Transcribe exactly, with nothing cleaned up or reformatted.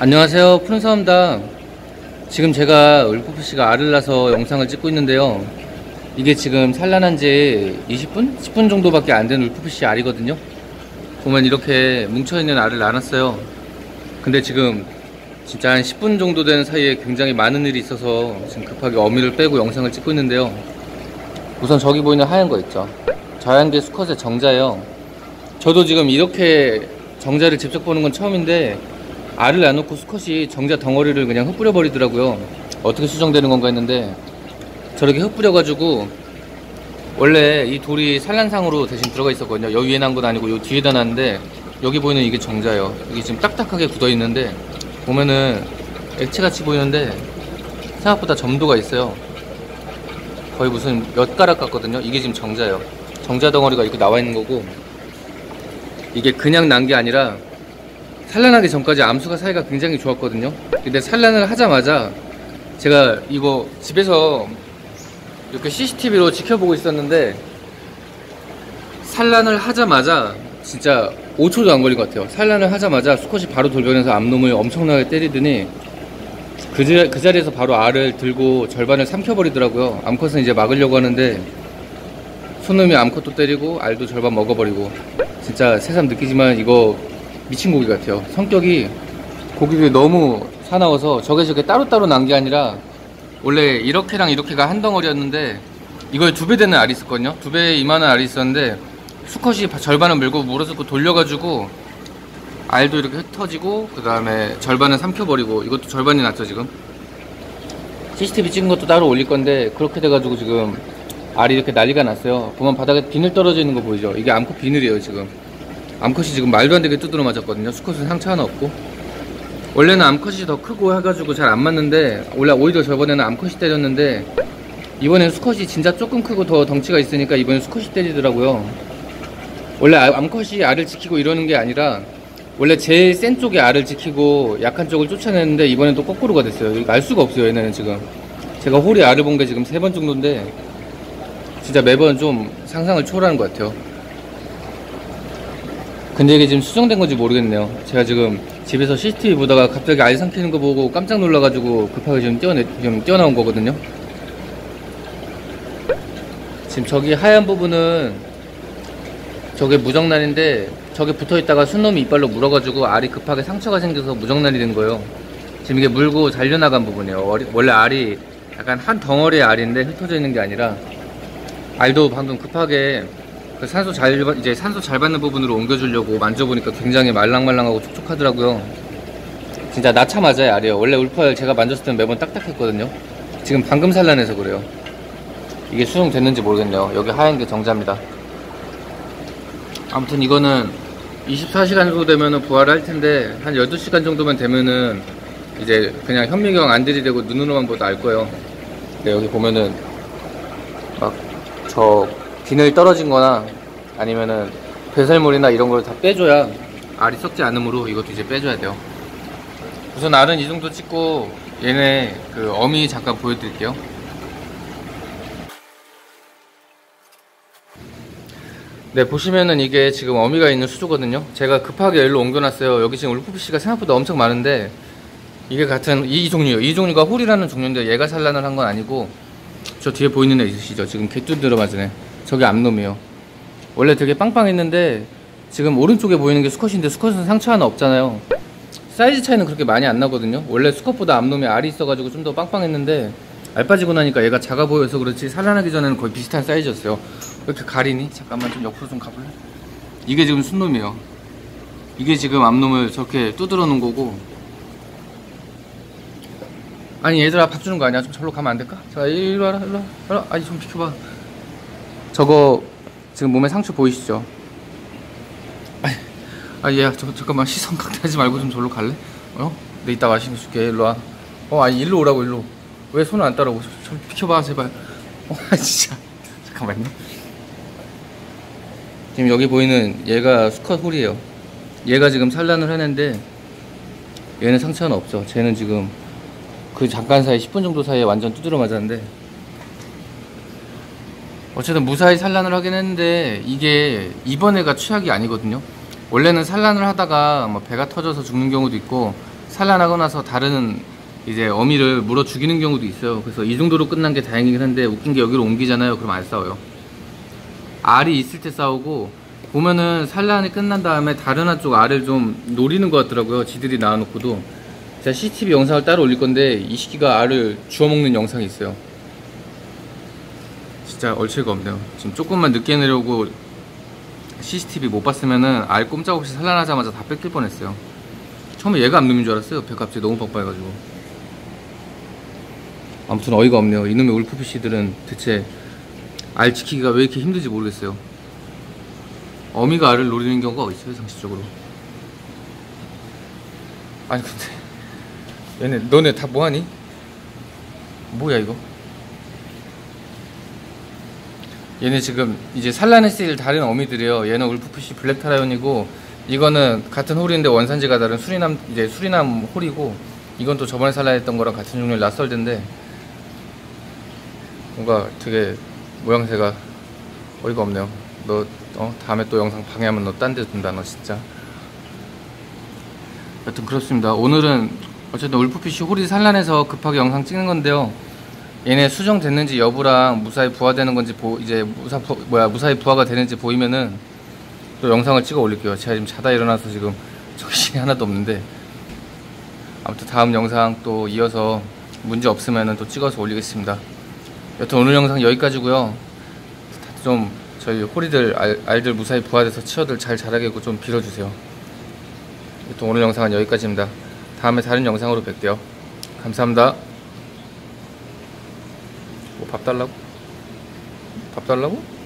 안녕하세요, 푸른사입니다. 지금 제가 울프피쉬가 알을 낳아서 영상을 찍고 있는데요, 이게 지금 산란한지 이십 분? 십 분 정도밖에 안 된 울프피쉬 알이거든요. 보면 이렇게 뭉쳐있는 알을 낳았어요. 근데 지금 진짜 한 십 분 정도 된 사이에 굉장히 많은 일이 있어서 지금 급하게 어미를 빼고 영상을 찍고 있는데요, 우선 저기 보이는 하얀 거 있죠, 자연계 수컷의 정자예요. 저도 지금 이렇게 정자를 직접 보는 건 처음인데 알을 나놓고 수컷이 정자 덩어리를 그냥 흩뿌려 버리더라고요. 어떻게 수정되는 건가 했는데 저렇게 흩뿌려 가지고, 원래 이 돌이 산란상으로 대신 들어가 있었거든요. 여기 위에 난 건 아니고 여기 뒤에다 놨는데, 여기 보이는 이게 정자예요. 이게 지금 딱딱하게 굳어 있는데 보면은 액체같이 보이는데 생각보다 점도가 있어요. 거의 무슨 몇 가락 같거든요. 이게 지금 정자예요. 정자 덩어리가 이렇게 나와 있는 거고, 이게 그냥 난 게 아니라 산란하기 전까지 암수가 사이가 굉장히 좋았거든요. 근데 산란을 하자마자 제가 이거 집에서 이렇게 씨씨티비로 지켜보고 있었는데, 산란을 하자마자 진짜 오 초도 안 걸린 것 같아요. 산란을 하자마자 수컷이 바로 돌변해서 암놈을 엄청나게 때리더니 그, 자, 그 자리에서 바로 알을 들고 절반을 삼켜버리더라고요. 암컷은 이제 막으려고 하는데 손놈이 암컷도 때리고 알도 절반 먹어버리고, 진짜 새삼 느끼지만 이거 미친 고기 같아요. 성격이 고기들이 너무 사나워서, 저게 저게 따로따로 난 게 아니라 원래 이렇게랑 이렇게가 한 덩어리였는데 이거에 두 배 되는 알이 있었거든요. 두 배 이만한 알이 있었는데 수컷이 절반을 물고 물어뜯고 돌려가지고 알도 이렇게 흩어지고 그 다음에 절반은 삼켜버리고, 이것도 절반이 났죠. 지금 씨씨티비 찍은 것도 따로 올릴 건데 그렇게 돼가지고 지금 알이 이렇게 난리가 났어요. 보면 바닥에 비늘 떨어져 있는 거 보이죠? 이게 암컷 비늘이에요. 지금 암컷이 지금 말도 안 되게 두드러 맞았거든요. 수컷은 상처 하나 없고, 원래는 암컷이 더 크고 해가지고 잘 안 맞는데, 원래 오히려 저번에는 암컷이 때렸는데 이번엔 수컷이 진짜 조금 크고 더 덩치가 있으니까 이번엔 수컷이 때리더라고요. 원래 암컷이 알을 지키고 이러는 게 아니라 원래 제일 센 쪽에 알을 지키고 약한 쪽을 쫓아내는데, 이번엔 또 거꾸로가 됐어요. 알 수가 없어요. 얘네는 지금 제가 홀이 알을 본 게 지금 세 번 정도인데 진짜 매번 좀 상상을 초월하는 것 같아요. 근데 이게 지금 수정된 건지 모르겠네요. 제가 지금 집에서 씨씨티비 보다가 갑자기 알 삼키는 거 보고 깜짝 놀라가지고 급하게 지금 뛰어내, 지금 뛰어나온 거거든요. 지금 저기 하얀 부분은 저게 무정란인데, 저게 붙어있다가 순놈이 이빨로 물어가지고 알이 급하게 상처가 생겨서 무정란이 된 거예요. 지금 이게 물고 잘려나간 부분이에요. 원래 알이 약간 한 덩어리의 알인데 흩어져 있는 게 아니라, 알도 방금 급하게 그 산소 잘 이제 산소 잘 받는 부분으로 옮겨주려고 만져보니까 굉장히 말랑말랑하고 촉촉하더라고요. 진짜 낳자마자의 알이에요. 원래 울프알 제가 만졌을 때 매번 딱딱했거든요. 지금 방금 산란해서 그래요. 이게 수정됐는지 모르겠네요. 여기 하얀 게 정자입니다. 아무튼 이거는 이십사 시간 정도 되면은 부화를 할 텐데, 한 열두 시간 정도만 되면은 이제 그냥 현미경 안 들이대고 눈으로만 봐도 알 거예요. 네, 여기 보면은 막 저 비늘 떨어진 거나 아니면은 배설물이나 이런 걸 다 빼줘야 알이 썩지 않으므로 이것도 이제 빼줘야 돼요. 우선 알은 이 정도 찍고 얘네 그 어미 잠깐 보여드릴게요. 네, 보시면은 이게 지금 어미가 있는 수조거든요. 제가 급하게 여기로 옮겨놨어요. 여기 지금 울프피쉬가 생각보다 엄청 많은데, 이게 같은 이 종류예요. 이 종류가 홀이라는 종류인데 얘가 산란을 한 건 아니고, 저 뒤에 보이는 애 있으시죠? 지금 개뚜들어 맞은 애, 저게 암놈이에요. 원래 되게 빵빵했는데 지금 오른쪽에 보이는 게 수컷인데 수컷은 상처 하나 없잖아요. 사이즈 차이는 그렇게 많이 안 나거든요. 원래 수컷보다 암놈이 알이 있어가지고 좀 더 빵빵했는데, 알 빠지고 나니까 얘가 작아 보여서 그렇지 산란하기 전에는 거의 비슷한 사이즈였어요. 왜 이렇게 가리니? 잠깐만 좀 옆으로 좀 가볼래? 이게 지금 순놈이에요. 이게 지금 암놈을 저렇게 두드러 놓은 거고. 아니 얘들아, 밥 주는 거 아니야? 좀 절로 가면 안 될까? 자, 일로 와라, 일로 와라. 아니 좀 비켜봐. 저거 지금 몸에 상처 보이시죠? 아 얘야, 저거 잠깐만 시선 강퇴하지 말고 좀 절로 갈래? 어? 내 이따 마시는 거 줄게. 일로 와. 어, 아니 일로 오라고. 일로. 왜 손을 안 따라오고? 좀 비켜봐 제발. 어, 진짜. 잠깐만요. 지금 여기 보이는 얘가 수컷 홀이에요. 얘가 지금 산란을 하는데 얘는 상처는 없죠. 쟤는 지금 그 잠깐 사이 십 분 정도 사이에 완전 두드러 맞았는데, 어쨌든 무사히 산란을 하긴 했는데, 이게 이번 애가 최악이 아니거든요. 원래는 산란을 하다가 뭐 배가 터져서 죽는 경우도 있고, 산란하고 나서 다른 이제 어미를 물어 죽이는 경우도 있어요. 그래서 이 정도로 끝난 게 다행이긴 한데, 웃긴 게 여기로 옮기잖아요. 그럼 안 싸워요. 알이 있을 때 싸우고, 보면은 산란이 끝난 다음에 다른 한쪽 알을 좀 노리는 것 같더라고요. 지들이 낳아놓고도. 제가 씨씨티비 영상을 따로 올릴 건데, 이 시기가 알을 주워먹는 영상이 있어요. 진짜 얼치가 없네요. 지금 조금만 늦게 내려오고 씨씨티비 못 봤으면은 알 꼼짝없이 산란하자마자 다 뺏길 뻔했어요. 처음에 얘가 암놈인 줄 알았어요. 배가 갑자기 너무 바빠해가지고. 아무튼 어이가 없네요. 이놈의 울프피쉬들은 대체 알 지키기가 왜 이렇게 힘든지 모르겠어요. 어미가 알을 노리는 경우가 어디 있어요, 상식적으로? 아니 근데 얘네 너네 다 뭐하니? 뭐야 이거? 얘네 지금 이제 산란했을 다른 어미들이요. 얘는 울프피쉬 블랙타라온이고, 이거는 같은 홀인데 원산지가 다른 수리남, 이제 수리남 홀이고, 이건 또 저번에 산란했던 거랑 같은 종류의 낯설던데. 뭔가 되게 모양새가 어이가 없네요. 너 어, 다음에 또 영상 방해하면 너 딴 데 둔다 너 진짜. 여튼 그렇습니다. 오늘은 어쨌든 울프피쉬 홀이 산란해서 급하게 영상 찍는 건데요. 얘네 수정됐는지 여부랑 무사히 부화되는 건지 보, 이제 무사 부, 뭐야 무사히 부화가 되는지 보이면은 또 영상을 찍어 올릴게요. 제가 지금 자다 일어나서 지금 정신이 하나도 없는데, 아무튼 다음 영상 또 이어서 문제 없으면은 또 찍어서 올리겠습니다. 여튼 오늘 영상 여기까지고요. 좀 저희 호리들 알, 알들 무사히 부화돼서 치어들 잘 자라게고 좀 빌어주세요. 여튼 오늘 영상은 여기까지입니다. 다음에 다른 영상으로 뵐게요. 감사합니다. 뭐 밥 달라고? 밥 달라고?